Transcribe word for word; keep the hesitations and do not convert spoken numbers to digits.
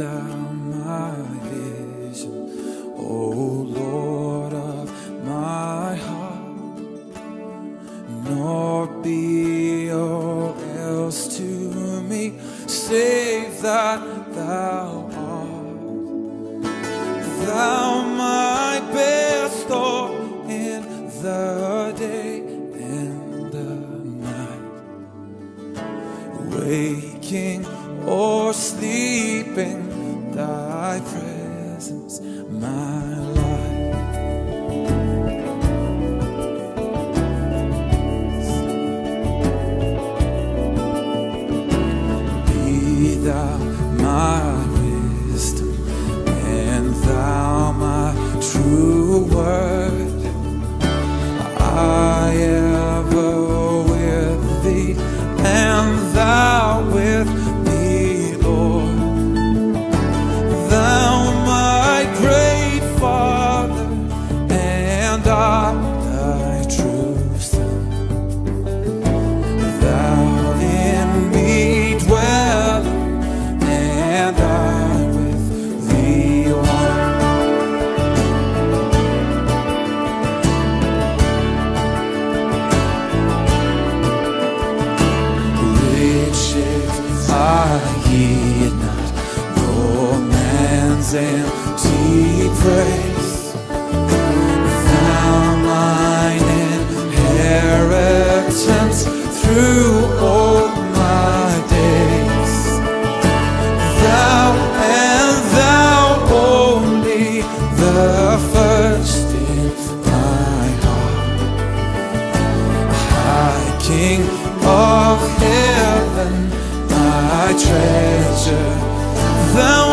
thou my vision, O Lord of my heart, nor be all else to me save that thou art. Thou my best thought in the day and the night, waking or sleeping, thy presence, my life. Be thou my wisdom, and thou my true word. I ever with thee, and thou with me. Empty praise, thou mine inheritance through all my days. Thou and thou only, the first in my heart, high King of heaven, my treasure. Thou